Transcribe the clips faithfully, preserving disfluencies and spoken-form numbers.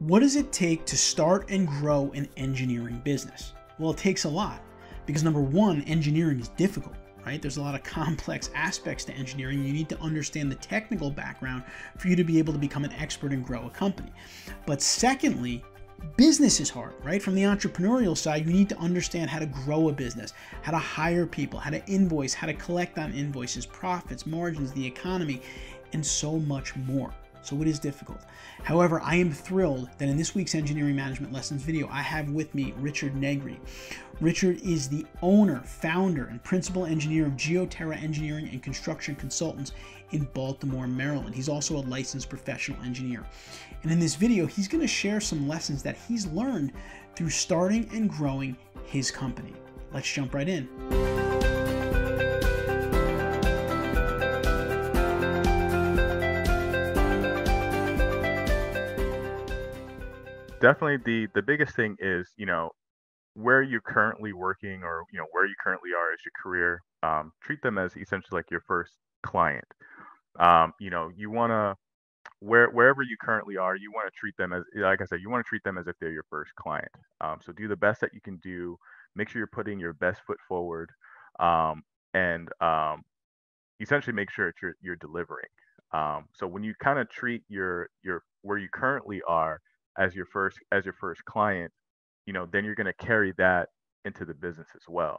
What does it take to start and grow an engineering business? Well, it takes a lot because number one, engineering is difficult, right? There's a lot of complex aspects to engineering. You need to understand the technical background for you to be able to become an expert and grow a company. But secondly, business is hard, right? From the entrepreneurial side, you need to understand how to grow a business, how to hire people, how to invoice, how to collect on invoices, profits, margins, the economy, and so much more. So it is difficult. However, I am thrilled that in this week's Engineering Management Lessons video, I have with me Richard Negri. Richard is the owner, founder, and principal engineer of GeoTerra Engineering and Construction Consultants in Baltimore, Maryland. He's also a licensed professional engineer. And in this video, he's going to share some lessons that he's learned through starting and growing his company. Let's jump right in. Definitely the, the biggest thing is, you know, where you're currently working or, you know, where you currently are as your career, um, treat them as essentially like your first client. Um, you know, you want to, where, wherever you currently are, you want to treat them as, like I said, you want to treat them as if they're your first client. Um, so do the best that you can do, make sure you're putting your best foot forward, um, and um, essentially make sure that you're, you're delivering. Um, so when you kind of treat your, your, where you currently are, as your first as your first client, you know, then you're going to carry that into the business as well.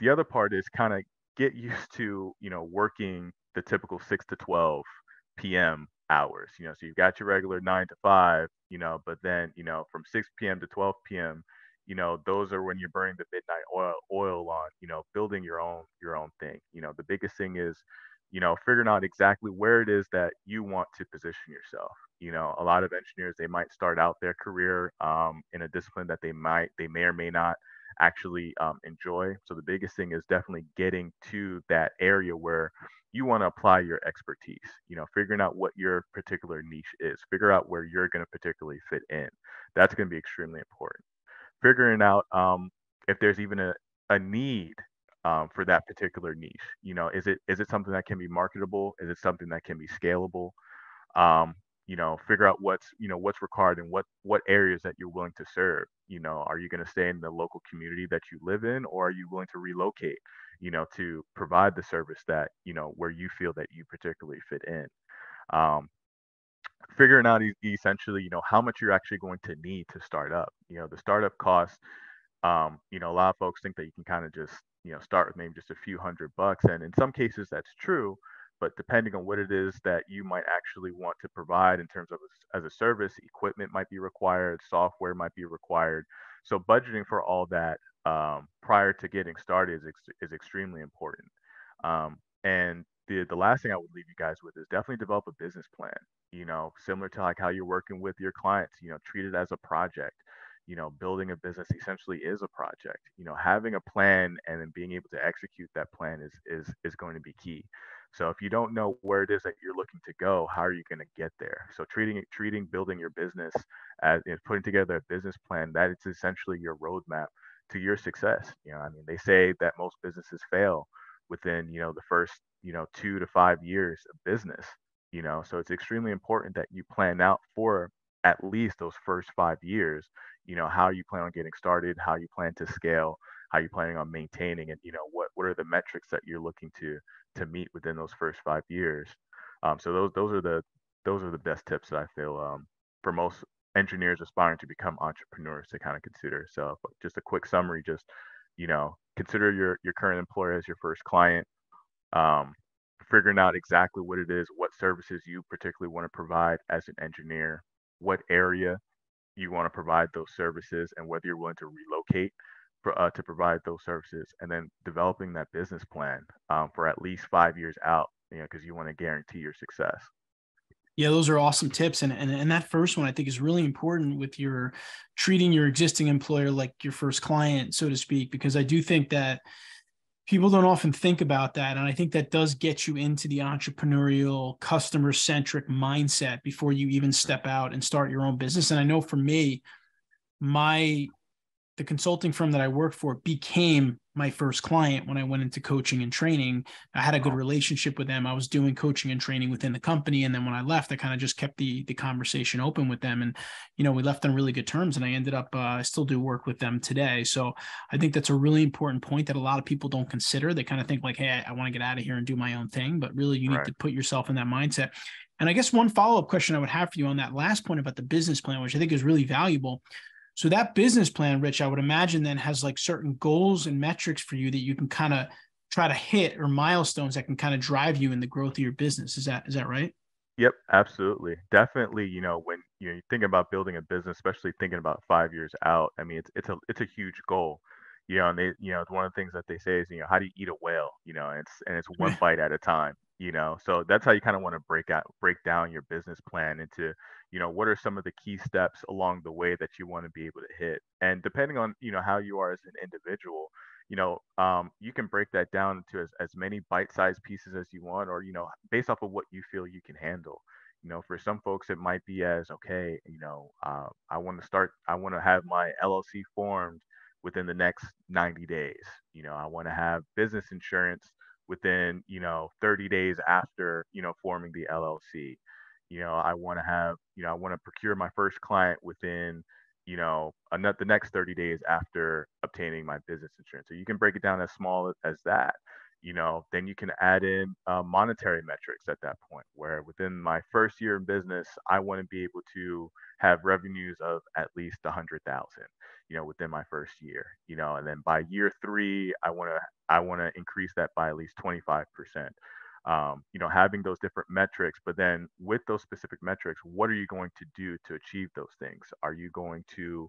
The other part is kind of get used to, you know, working the typical six to twelve P M hours, you know, so you've got your regular nine to five, you know, but then, you know, from six P M to twelve P M, you know, those are when you're burning the midnight oil, oil on, you know, building your own, your own thing. You know, the biggest thing is, you know, figuring out exactly where it is that you want to position yourself. You know, a lot of engineers, they might start out their career um, in a discipline that they might, they may or may not actually um, enjoy. So the biggest thing is definitely getting to that area where you want to apply your expertise, you know, figuring out what your particular niche is, figure out where you're going to particularly fit in. That's going to be extremely important. Figuring out um, if there's even a, a need Um, for that particular niche. You know, is it is it something that can be marketable? Is it something that can be scalable? Um, you know, figure out what's, you know, what's required and what what areas that you're willing to serve. You know, are you going to stay in the local community that you live in, or are you willing to relocate, you know, to provide the service that, you know, where you feel that you particularly fit in? Um, figuring out essentially, you know, how much you're actually going to need to start up. You know, the startup costs, um, you know, a lot of folks think that you can kind of just, you know, start with maybe just a few hundred bucks. And in some cases that's true, but depending on what it is that you might actually want to provide in terms of as a service, equipment might be required, software might be required. So budgeting for all that um, prior to getting started is, is extremely important. Um, and the, the last thing I would leave you guys with is definitely develop a business plan, you know, similar to like how you're working with your clients, you know, treat it as a project. You know, building a business essentially is a project. You know, having a plan and then being able to execute that plan is is is going to be key. So if you don't know where it is that you're looking to go, how are you going to get there? So treating treating building your business as you know, putting together a business plan, that it's essentially your roadmap to your success. You know, I mean, they say that most businesses fail within, you know, the first, you know, two to five years of business. You know, so it's extremely important that you plan out for at least those first five years, you know, how you plan on getting started, how you plan to scale, how you're planning on maintaining it, you know, what, what are the metrics that you're looking to, to meet within those first five years. Um, so those, those are the, those are the best tips that I feel um, for most engineers aspiring to become entrepreneurs to kind of consider. So just a quick summary, just, you know, consider your, your current employer as your first client, um, figuring out exactly what it is, what services you particularly want to provide as an engineer, what area you want to provide those services, and whether you're willing to relocate for, uh, to provide those services, and then developing that business plan um, for at least five years out, you know, because you want to guarantee your success. Yeah, those are awesome tips. And, and, and that first one, I think, is really important with your treating your existing employer like your first client, so to speak, because I do think that people don't often think about that. And I think that does get you into the entrepreneurial, customer-centric mindset before you even step out and start your own business. And I know for me, my the consulting firm that I worked for became my first client when I went into coaching and training. I had a good relationship with them. I was doing coaching and training within the company. And then when I left, I kind of just kept the the conversation open with them. And, you know, we left on really good terms, and I ended up, uh, I still do work with them today. So I think that's a really important point that a lot of people don't consider. They kind of think like, hey, I, I want to get out of here and do my own thing. But really, you need right. to put yourself in that mindset. And I guess one follow-up question I would have for you on that last point about the business plan, which I think is really valuable. So that business plan, Rich, I would imagine then has like certain goals and metrics for you that you can kind of try to hit, or milestones that can kind of drive you in the growth of your business. Is that, is that right? Yep, absolutely. Definitely. You know, when you know, you think about building a business, especially thinking about five years out, I mean, it's, it's a, it's a huge goal. You know, and they, you know, one of the things that they say is, you know, how do you eat a whale? You know, and it's, and it's one bite at a time. You know, so that's how you kind of want to break out, break down your business plan into, you know, what are some of the key steps along the way that you want to be able to hit. And depending on, you know, how you are as an individual, you know, um, you can break that down into as, as many bite-sized pieces as you want, or, you know, based off of what you feel you can handle. You know, for some folks, it might be as, okay, you know, uh, I want to start, I want to have my L L C formed within the next ninety days. You know, I want to have business insurance within, you know, thirty days after, you know, forming the L L C. You know, I want to have, you know, I want to procure my first client within, you know, another, the next thirty days after obtaining my business insurance. So you can break it down as small as that. You know, then you can add in uh, monetary metrics at that point, where within my first year in business, I want to be able to have revenues of at least one hundred thousand, you know, within my first year, you know, and then by year three, I want to, I want to increase that by at least twenty-five percent, um, you know, having those different metrics. But then with those specific metrics, what are you going to do to achieve those things? Are you going to,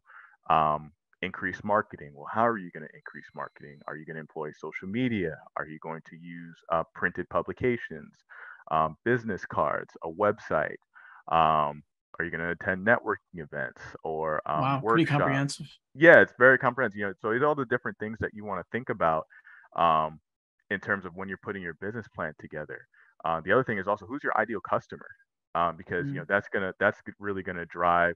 um, increase marketing? Well, how are you going to increase marketing? Are you going to employ social media? Are you going to use uh, printed publications, um, business cards, a website? Um, are you going to attend networking events or um, wow, workshops? Pretty comprehensive. Yeah, it's very comprehensive. You know, so it's all the different things that you want to think about um, in terms of when you're putting your business plan together. Uh, the other thing is also, who's your ideal customer? Um, because mm. you know that's gonna that's really going to drive,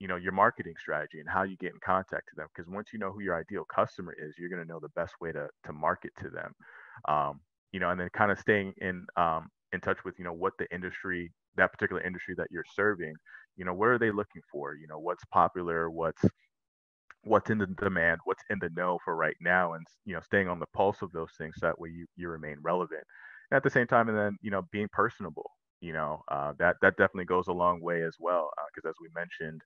you know, your marketing strategy and how you get in contact with them. Because once you know who your ideal customer is, you're going to know the best way to to market to them. Um, you know, and then kind of staying in um, in touch with, you know, what the industry, that particular industry that you're serving, you know, what are they looking for? You know, what's popular, what's what's in the demand, what's in the know for right now, and, you know, staying on the pulse of those things, so that way you you remain relevant. And at the same time, and then, you know, being personable. You know, uh, that that definitely goes a long way as well, because uh, as we mentioned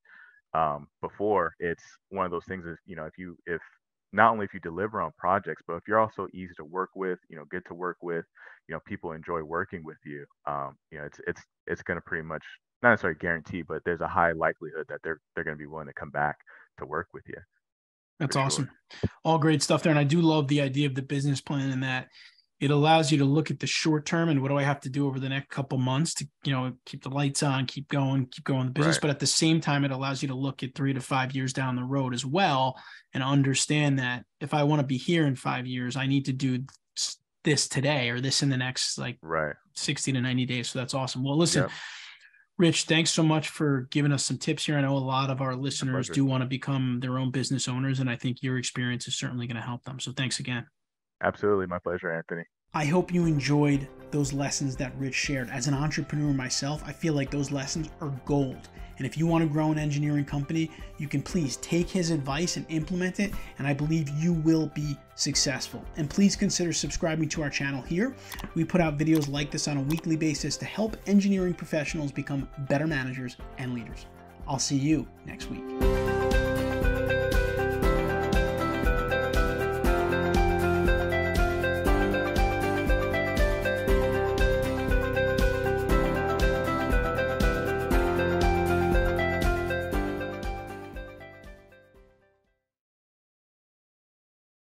um, before, it's one of those things that, you know, if you if not only if you deliver on projects, but if you're also easy to work with, you know, good to work with, you know, people enjoy working with you. Um, you know, it's it's it's going to pretty much not necessarily guarantee, but there's a high likelihood that they're they're going to be willing to come back to work with you. That's awesome, sure. All great stuff there, and I do love the idea of the business plan and that. It allows you to look at the short term and what do I have to do over the next couple months to, you know, keep the lights on, keep going, keep going the business. Right. But at the same time, it allows you to look at three to five years down the road as well and understand that if I want to be here in five years, I need to do this today or this in the next like right. sixty to ninety days. So that's awesome. Well, listen, yep. Rich, thanks so much for giving us some tips here. I know a lot of our listeners do want to become their own business owners, and I think your experience is certainly going to help them. So thanks again. Absolutely. My pleasure, Anthony. I hope you enjoyed those lessons that Rich shared. As an entrepreneur myself, I feel like those lessons are gold. And if you want to grow an engineering company, you can please take his advice and implement it. And I believe you will be successful. And please consider subscribing to our channel here. We put out videos like this on a weekly basis to help engineering professionals become better managers and leaders. I'll see you next week.